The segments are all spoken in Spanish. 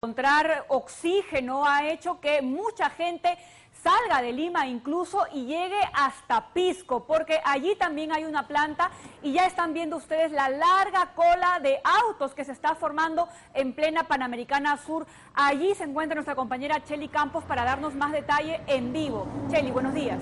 Encontrar oxígeno ha hecho que mucha gente salga de Lima incluso y llegue hasta Pisco, porque allí también hay una planta y ya están viendo ustedes la larga cola de autos que se está formando en plena Panamericana Sur. Allí se encuentra nuestra compañera Cheli Campos para darnos más detalle en vivo. Cheli, buenos días.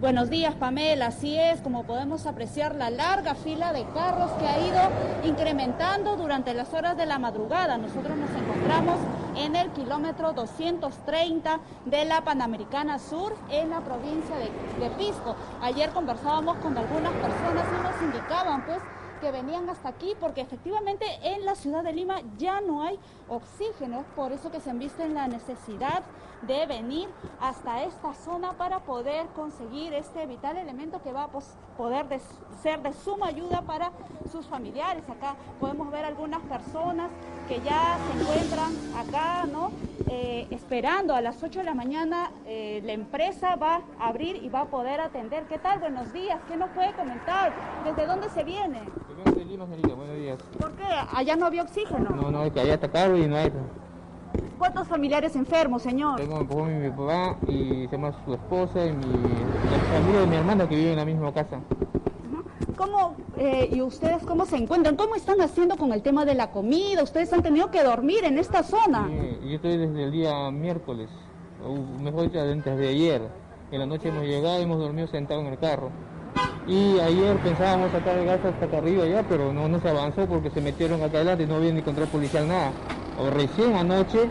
Buenos días, Pamela. Así es, como podemos apreciar, la larga fila de carros que ha ido incrementando durante las horas de la madrugada. Nosotros nos encontramos en el kilómetro 230 de la Panamericana Sur, en la provincia de Pisco. Ayer conversábamos con algunas personas y nos indicaban, pues, que venían hasta aquí porque efectivamente en la ciudad de Lima ya no hay oxígeno, por eso que se han visto en la necesidad de venir hasta esta zona para poder conseguir este vital elemento que va a poder ser de suma ayuda para sus familiares. Acá podemos ver algunas personas que ya se encuentran acá, ¿no? Esperando. A las 8 de la mañana la empresa va a abrir y va a poder atender. ¿Qué tal? Buenos días. ¿Qué nos puede comentar? ¿Desde dónde se viene? De Lima, Marita. Buenos días. ¿Por qué? Allá no había oxígeno. No, es que allá está caro y no hay. ¿Cuántos familiares enfermos, señor? Tengo mi papá y su esposa y la familia de mi hermana que vive en la misma casa. ¿Cómo, y ustedes cómo se encuentran? ¿Cómo están haciendo con el tema de la comida? ¿Ustedes han tenido que dormir en esta zona? Sí, yo estoy desde el día miércoles, o mejor dicho, antes de ayer. En la noche hemos llegado y hemos dormido sentados en el carro. Y ayer pensábamos sacar el gas hasta acá arriba ya, pero no se avanzó porque se metieron acá adelante y no había ni control policial, nada. O recién anoche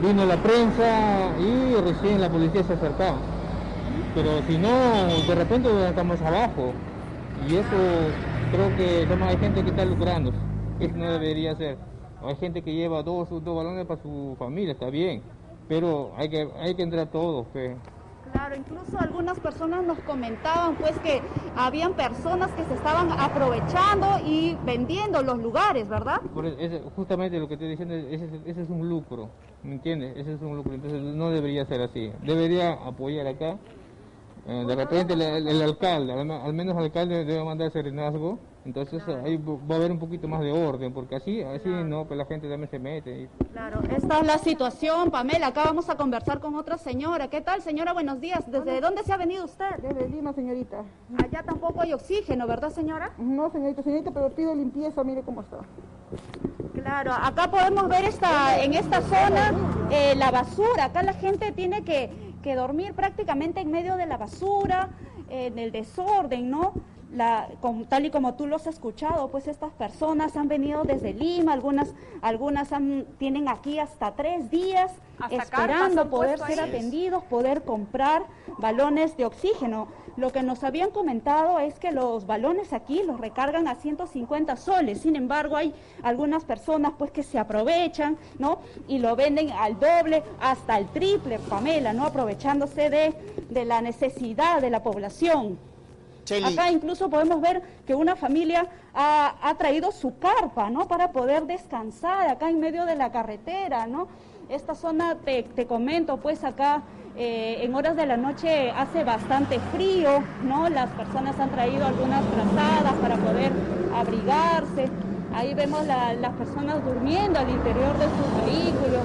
vino la prensa y recién la policía se acercaba. Pero si no, de repente estamos abajo. Y eso creo que hay gente que está lucrando. Eso no debería ser. Hay gente que lleva dos balones para su familia, está bien. Pero hay que entrar todos, pues. Claro, incluso algunas personas nos comentaban pues que habían personas que se estaban aprovechando y vendiendo los lugares, ¿verdad? Justamente lo que estoy diciendo, ese es un lucro, ¿me entiendes? Ese es un lucro, entonces no debería ser así. Debería apoyar acá. De repente el alcalde, al menos el alcalde debe mandar serenazgo, entonces claro, ahí va a haber un poquito más de orden, porque así claro, no, pues la gente también se mete. Y... Claro, esta es la situación, Pamela. Acá vamos a conversar con otra señora. ¿Qué tal, señora? Buenos días. ¿Desde dónde se ha venido usted? Desde Lima, señorita. Allá tampoco hay oxígeno, ¿verdad, señora? No, señorita, pero pido limpieza, mire cómo está. Claro, acá podemos ver en esta zona la basura. Acá la gente tiene que dormir prácticamente en medio de la basura, en el desorden, ¿no? Tal y como tú los has escuchado, pues estas personas han venido desde Lima, algunas tienen aquí hasta 3 días esperando poder ser atendidos, poder comprar balones de oxígeno. Lo que nos habían comentado es que los balones aquí los recargan a 150 soles, sin embargo hay algunas personas pues que se aprovechan, ¿no? Y lo venden al doble, hasta el triple, Pamela, ¿no? Aprovechándose de la necesidad de la población. Cheli. Acá incluso podemos ver que una familia ha traído su carpa, ¿no? Para poder descansar acá en medio de la carretera, ¿no? Esta zona, te comento, pues acá en horas de la noche hace bastante frío, ¿no? Las personas han traído algunas trazadas para poder abrigarse. Ahí vemos las personas durmiendo al interior de sus vehículos,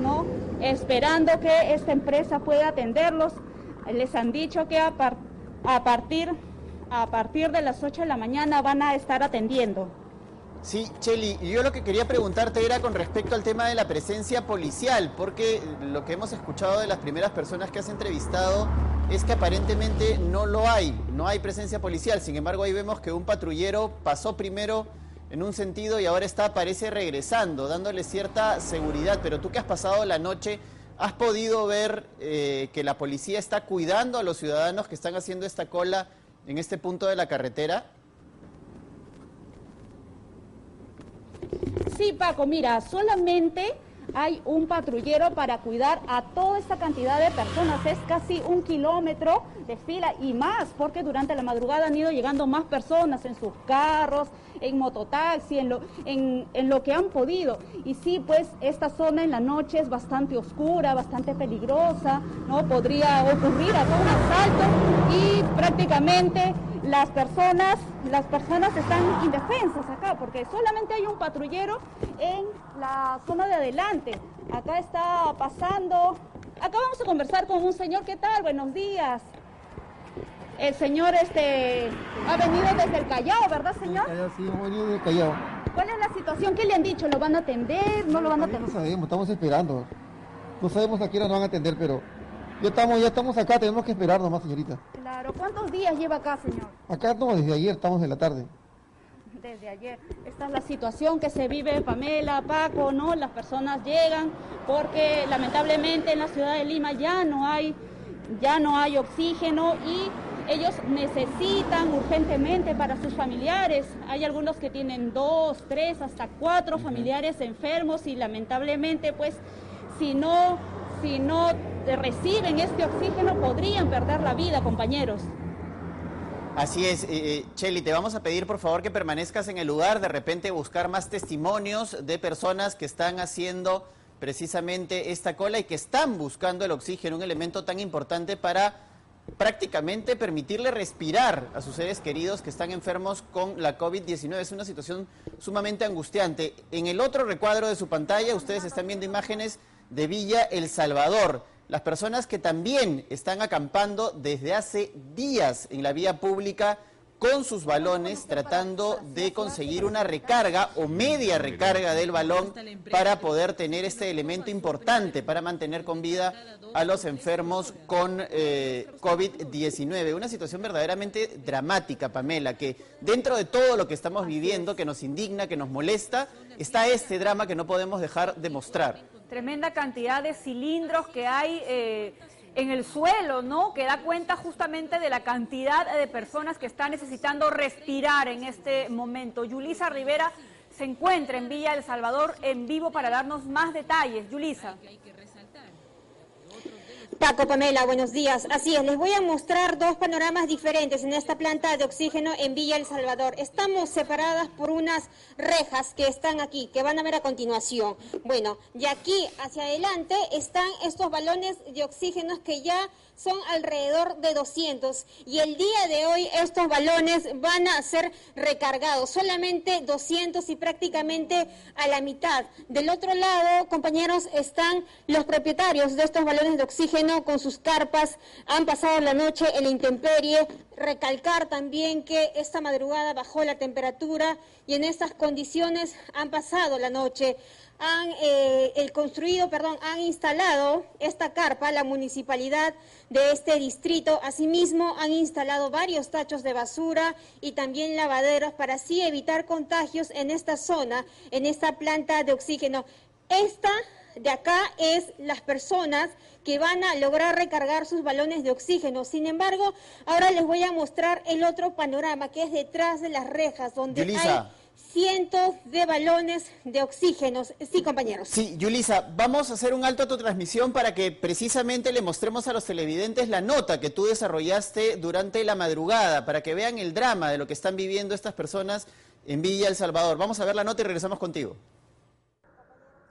¿no? Esperando que esta empresa pueda atenderlos. Les han dicho que a partir de las 8 de la mañana van a estar atendiendo. Sí, Cheli, yo lo que quería preguntarte era con respecto al tema de la presencia policial, porque lo que hemos escuchado de las primeras personas que has entrevistado es que aparentemente no hay presencia policial. Sin embargo, ahí vemos que un patrullero pasó primero en un sentido y ahora parece regresando, dándole cierta seguridad. Pero tú que has pasado la noche, ¿has podido ver que la policía está cuidando a los ciudadanos que están haciendo esta cola en este punto de la carretera? Sí, Paco, mira, solamente hay un patrullero para cuidar a toda esta cantidad de personas. Es casi 1 kilómetro de fila y más, porque durante la madrugada han ido llegando más personas en sus carros, en mototaxi, en lo que han podido. Y sí, pues esta zona en la noche es bastante oscura, bastante peligrosa, ¿no? Podría ocurrir acá un asalto y prácticamente las personas están indefensas acá, porque solamente hay un patrullero en la zona de adelante. Acá está pasando, acá vamos a conversar con un señor. ¿Qué tal? Buenos días. El señor ha venido desde El Callao, ¿verdad, señor? El Callao, sí, hemos venido desde El Callao. ¿Cuál es la situación? ¿Qué le han dicho? ¿Lo van a atender? ¿No lo van a atender? No sabemos, estamos esperando. No sabemos a qué hora nos van a atender, pero ya estamos acá, tenemos que esperar nomás, señorita. Claro, ¿cuántos días lleva acá, señor? Acá no, desde ayer, estamos en la tarde. Desde ayer. Esta es la situación que se vive, Pamela, Paco, ¿no? Las personas llegan porque lamentablemente en la ciudad de Lima ya no hay oxígeno y ellos necesitan urgentemente para sus familiares. Hay algunos que tienen 2, 3, hasta 4 familiares enfermos y lamentablemente pues si no reciben este oxígeno podrían perder la vida, compañeros. Así es, Cheli, te vamos a pedir por favor que permanezcas en el lugar, de repente buscar más testimonios de personas que están haciendo precisamente esta cola y que están buscando el oxígeno, un elemento tan importante para prácticamente permitirle respirar a sus seres queridos que están enfermos con la COVID-19. Es una situación sumamente angustiante. En el otro recuadro de su pantalla, ustedes están viendo imágenes de Villa El Salvador. Las personas que también están acampando desde hace días en la vía pública con sus balones, tratando de conseguir una recarga o media recarga del balón para poder tener este elemento importante para mantener con vida a los enfermos con COVID-19. Una situación verdaderamente dramática, Pamela, que dentro de todo lo que estamos viviendo, que nos indigna, que nos molesta, está este drama que no podemos dejar de mostrar. Tremenda cantidad de cilindros que hay en el suelo, ¿no? Que da cuenta justamente de la cantidad de personas que están necesitando respirar en este momento. Yulisa Rivera se encuentra en Villa El Salvador en vivo para darnos más detalles. Yulisa. Paco, Pamela, buenos días. Así es, les voy a mostrar dos panoramas diferentes en esta planta de oxígeno en Villa El Salvador. Estamos separadas por unas rejas que están aquí, que van a ver a continuación. Bueno, de aquí hacia adelante están estos balones de oxígeno que ya son alrededor de 200. Y el día de hoy estos balones van a ser recargados, solamente 200 y prácticamente a la mitad. Del otro lado, compañeros, están los propietarios de estos balones de oxígeno con sus carpas, han pasado la noche en la intemperie. Recalcar también que esta madrugada bajó la temperatura y en estas condiciones han pasado la noche. Han instalado esta carpa, la municipalidad de este distrito. Asimismo, han instalado varios tachos de basura y también lavaderos para así evitar contagios en esta zona, en esta planta de oxígeno. Esta de acá es las personas que van a lograr recargar sus balones de oxígeno. Sin embargo, ahora les voy a mostrar el otro panorama, que es detrás de las rejas, donde Yulisa, hay cientos de balones de oxígeno. Sí, compañeros. Sí, Yulisa, vamos a hacer un alto a tu transmisión para que precisamente le mostremos a los televidentes la nota que tú desarrollaste durante la madrugada, para que vean el drama de lo que están viviendo estas personas en Villa El Salvador. Vamos a ver la nota y regresamos contigo.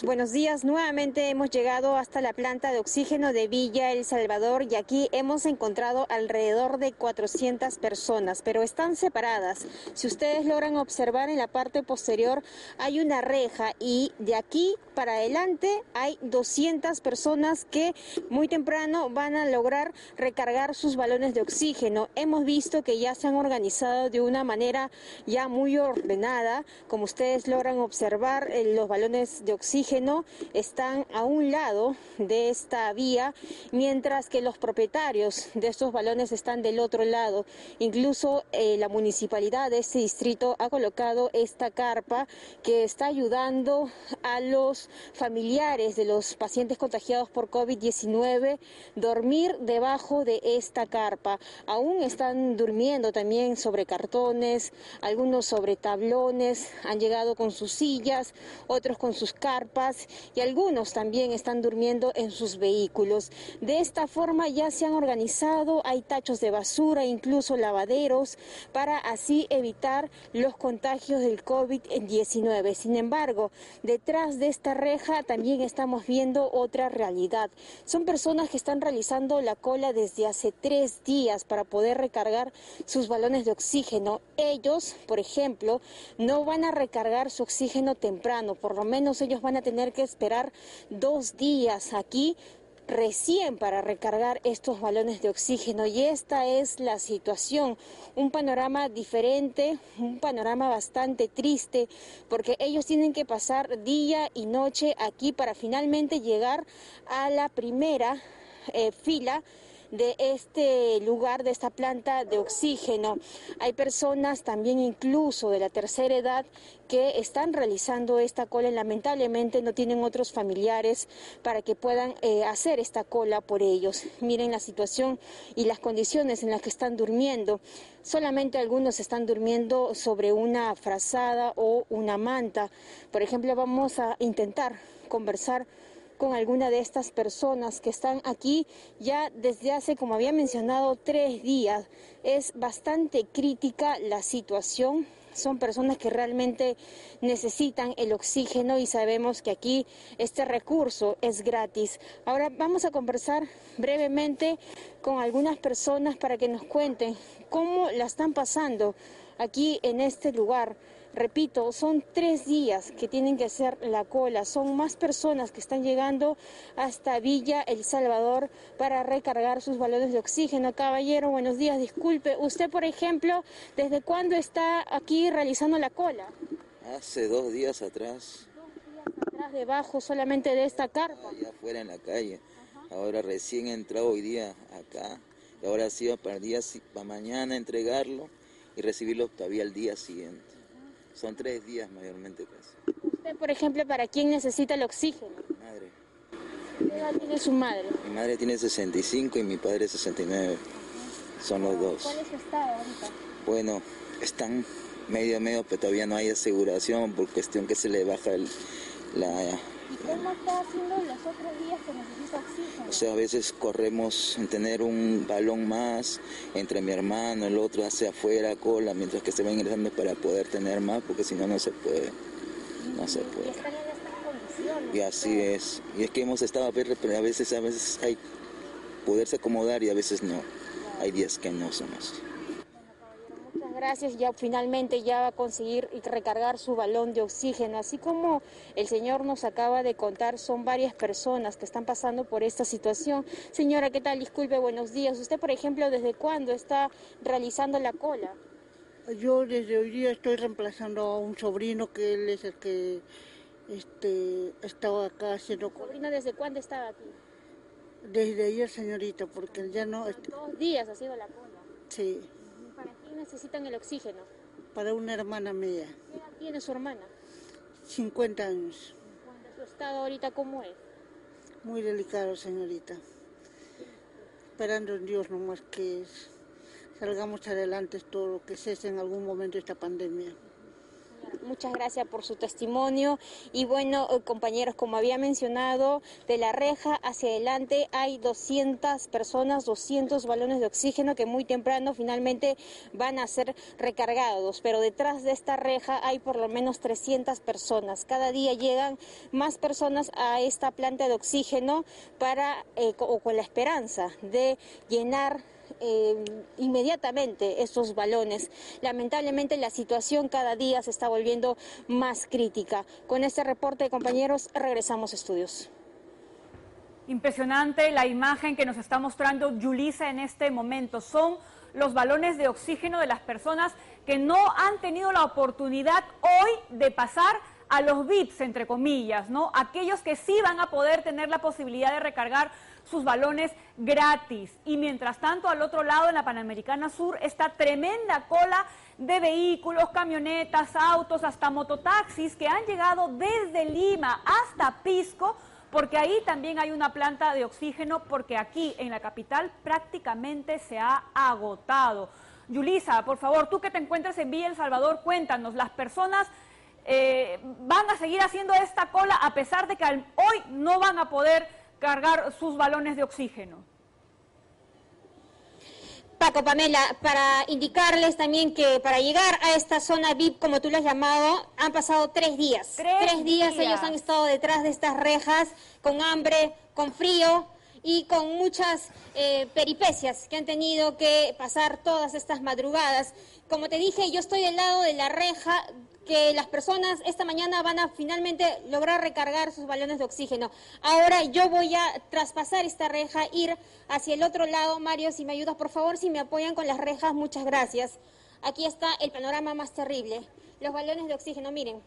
Buenos días, nuevamente hemos llegado hasta la planta de oxígeno de Villa El Salvador y aquí hemos encontrado alrededor de 400 personas, pero están separadas. Si ustedes logran observar en la parte posterior hay una reja y de aquí para adelante hay 200 personas que muy temprano van a lograr recargar sus balones de oxígeno. Hemos visto que ya se han organizado de una manera ya muy ordenada, como ustedes logran observar los balones de oxígeno están a un lado de esta vía, mientras que los propietarios de estos balones están del otro lado. Incluso la municipalidad de este distrito ha colocado esta carpa que está ayudando a los familiares de los pacientes contagiados por COVID-19 dormir debajo de esta carpa. Aún están durmiendo también sobre cartones, algunos sobre tablones, han llegado con sus sillas, otros con sus carpas. Paz y algunos también están durmiendo en sus vehículos. De esta forma ya se han organizado, hay tachos de basura, incluso lavaderos, para así evitar los contagios del COVID-19. Sin embargo, detrás de esta reja también estamos viendo otra realidad. Son personas que están realizando la cola desde hace 3 días para poder recargar sus balones de oxígeno. Ellos, por ejemplo, no van a recargar su oxígeno temprano, por lo menos ellos van a tener que esperar 2 días aquí recién para recargar estos balones de oxígeno, y esta es la situación, un panorama diferente, un panorama bastante triste, porque ellos tienen que pasar día y noche aquí para finalmente llegar a la primera fila de este lugar, de esta planta de oxígeno. Hay personas también incluso de la tercera edad que están realizando esta cola y lamentablemente no tienen otros familiares para que puedan hacer esta cola por ellos. Miren la situación y las condiciones en las que están durmiendo. Solamente algunos están durmiendo sobre una frazada o una manta. Por ejemplo, vamos a intentar conversar con alguna de estas personas que están aquí ya desde hace, como había mencionado, 3 días. Es bastante crítica la situación. Son personas que realmente necesitan el oxígeno y sabemos que aquí este recurso es gratis. Ahora vamos a conversar brevemente con algunas personas para que nos cuenten cómo la están pasando aquí en este lugar. Repito, son 3 días que tienen que hacer la cola. Son más personas que están llegando hasta Villa El Salvador para recargar sus balones de oxígeno. Caballero, buenos días. Disculpe, usted, por ejemplo, ¿desde cuándo está aquí realizando la cola? Hace 2 días atrás. 2 días atrás, debajo solamente de esta carpa. Allá afuera en la calle. Ajá. Ahora recién he entrado hoy día acá. Y ahora sí va para el día, para mañana entregarlo y recibirlo todavía el día siguiente. Son 3 días mayormente casi. ¿Usted, por ejemplo, para quién necesita el oxígeno? Mi madre. ¿Qué edad tiene su madre? Mi madre tiene 65 y mi padre 69. Son los dos. ¿Cuál es su estado ahorita? Bueno, están medio a medio, pero todavía no hay aseguración por cuestión que se le baja ¿Y cómo está haciendo los otros días que necesita oxígeno? O sea, a veces corremos en tener un balón más entre mi hermano, el otro hacia afuera, cola, mientras que se va ingresando para poder tener más, porque si no, no se puede. No se puede. Y están en estas condiciones. Y así es. Y es que hemos estado a ver, pero a veces hay poderse acomodar y a veces no. Hay días que no son así. Gracias, ya finalmente ya va a conseguir recargar su balón de oxígeno. Así como el señor nos acaba de contar, son varias personas que están pasando por esta situación. Señora, ¿qué tal? Disculpe, buenos días. Usted, por ejemplo, ¿desde cuándo está realizando la cola? Yo desde hoy día estoy reemplazando a un sobrino que él es el que estaba acá haciendo cola. ¿Sobrino desde cuándo estaba aquí? Desde ayer, señorita, porque ya no... 2 días ha sido la cola. Sí. Necesitan el oxígeno. Para una hermana mía. ¿Qué edad tiene su hermana? 50 años. ¿Su estado ahorita cómo es? Muy delicado, señorita. Esperando en Dios nomás que salgamos adelante todo, que cese en algún momento esta pandemia. Muchas gracias por su testimonio y bueno, compañeros, como había mencionado, de la reja hacia adelante hay 200 personas, 200 balones de oxígeno que muy temprano finalmente van a ser recargados, pero detrás de esta reja hay por lo menos 300 personas. Cada día llegan más personas a esta planta de oxígeno para con la esperanza de llenar inmediatamente estos balones. Lamentablemente la situación cada día se está volviendo más crítica. Con este reporte, compañeros, regresamos a estudios. Impresionante la imagen que nos está mostrando Yulisa en este momento. Son los balones de oxígeno de las personas que no han tenido la oportunidad hoy de pasar a los VIPs, entre comillas, ¿no? Aquellos que sí van a poder tener la posibilidad de recargar sus balones gratis. Y mientras tanto, al otro lado, en la Panamericana Sur, está tremenda cola de vehículos, camionetas, autos, hasta mototaxis que han llegado desde Lima hasta Pisco, porque ahí también hay una planta de oxígeno, porque aquí en la capital prácticamente se ha agotado. Yulisa, por favor, tú que te encuentras en Villa El Salvador, cuéntanos, las personas van a seguir haciendo esta cola a pesar de que hoy no van a poder cargar sus balones de oxígeno. Paco, Pamela, para indicarles también que para llegar a esta zona VIP, como tú lo has llamado, han pasado 3 días. Tres días ellos han estado detrás de estas rejas, con hambre, con frío y con muchas peripecias que han tenido que pasar todas estas madrugadas. Como te dije, yo estoy del lado de la reja que las personas esta mañana van a finalmente lograr recargar sus balones de oxígeno. Ahora yo voy a traspasar esta reja, ir hacia el otro lado. Mario, si me ayudas, por favor, si me apoyan con las rejas, muchas gracias. Aquí está el panorama más terrible. Los balones de oxígeno, miren,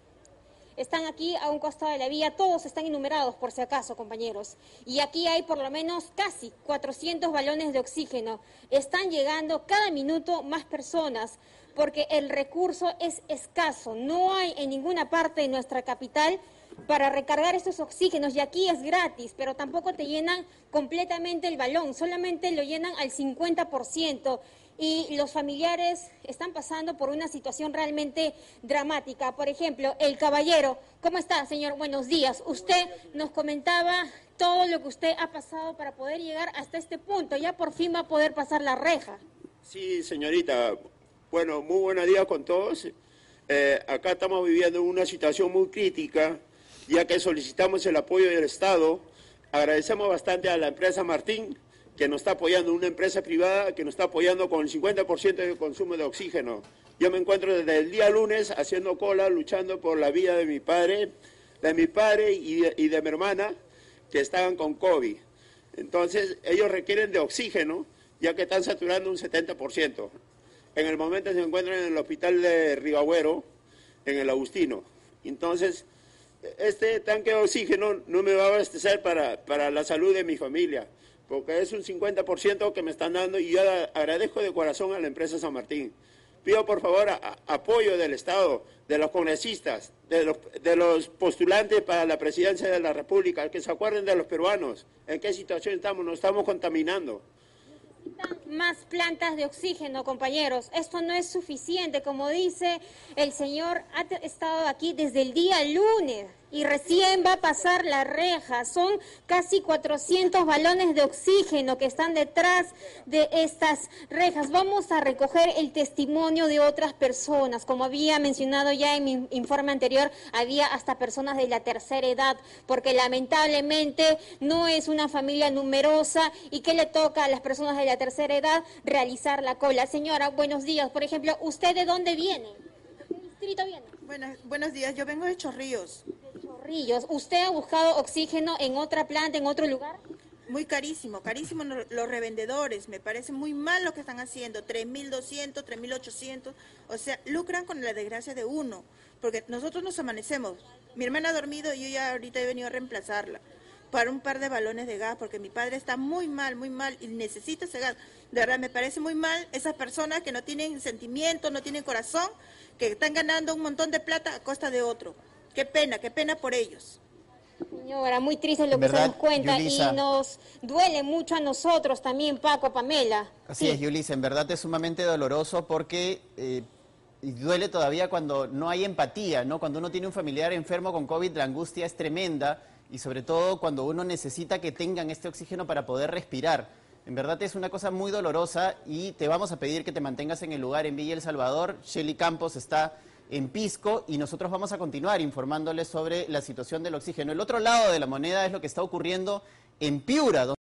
están aquí a un costado de la vía. Todos están enumerados, por si acaso, compañeros. Y aquí hay por lo menos casi 400 balones de oxígeno. Están llegando cada minuto más personas, porque el recurso es escaso. No hay en ninguna parte de nuestra capital para recargar estos oxígenos, y aquí es gratis, pero tampoco te llenan completamente el balón, solamente lo llenan al 50%, y los familiares están pasando por una situación realmente dramática. Por ejemplo, el caballero, ¿cómo está, señor? Buenos días. Usted nos comentaba todo lo que usted ha pasado para poder llegar hasta este punto. Ya por fin va a poder pasar la reja. Sí, señorita. Bueno, muy buenos días con todos. Acá estamos viviendo una situación muy crítica, ya que solicitamos el apoyo del Estado. Agradecemos bastante a la empresa Martín, que nos está apoyando, una empresa privada que nos está apoyando con el 50% de consumo de oxígeno. Yo me encuentro desde el día lunes haciendo cola, luchando por la vida de mi padre, y de mi hermana, que estaban con COVID. Entonces, ellos requieren de oxígeno, ya que están saturando un 70%. En el momento se encuentran en el hospital de Ribagüero, en el Agustino. Entonces, este tanque de oxígeno no me va a abastecer para la salud de mi familia, porque es un 50% que me están dando, y yo agradezco de corazón a la empresa San Martín. Pido por favor apoyo del Estado, de los congresistas, de los postulantes para la presidencia de la República, que se acuerden de los peruanos, en qué situación estamos, nos estamos contaminando. Más plantas de oxígeno, compañeros. Esto no es suficiente. Como dice el señor, ha estado aquí desde el día lunes y recién va a pasar la reja. Son casi 400 balones de oxígeno que están detrás de estas rejas. Vamos a recoger el testimonio de otras personas. Como había mencionado ya en mi informe anterior, había hasta personas de la tercera edad, porque lamentablemente no es una familia numerosa, y que le toca a las personas de la tercera edad realizar la cola. Señora, buenos días. Por ejemplo, ¿usted de dónde viene? ¿De qué distrito viene? Buenos días, yo vengo de Chorrillos. ¿Usted ha buscado oxígeno en otra planta, en otro lugar? Muy carísimo, carísimo los revendedores. Me parece muy mal lo que están haciendo. 3.200, 3.800. O sea, lucran con la desgracia de uno. Porque nosotros nos amanecemos. Mi hermana ha dormido y yo ya ahorita he venido a reemplazarla. Para un par de balones de gas, porque mi padre está muy mal, y necesita ese gas. De verdad, me parece muy mal esas personas que no tienen sentimiento, no tienen corazón, que están ganando un montón de plata a costa de otro. Qué pena por ellos. Señora, muy triste lo que se nos cuenta, Yulisa, y nos duele mucho a nosotros también, Paco, Pamela. Así es, Yulisa, en verdad es sumamente doloroso, porque duele todavía cuando no hay empatía, ¿no? Cuando uno tiene un familiar enfermo con COVID, la angustia es tremenda, y sobre todo cuando uno necesita que tengan este oxígeno para poder respirar. En verdad es una cosa muy dolorosa, y te vamos a pedir que te mantengas en el lugar en Villa El Salvador. Cheli Campos está en Pisco, y nosotros vamos a continuar informándoles sobre la situación del oxígeno. El otro lado de la moneda es lo que está ocurriendo en Piura, donde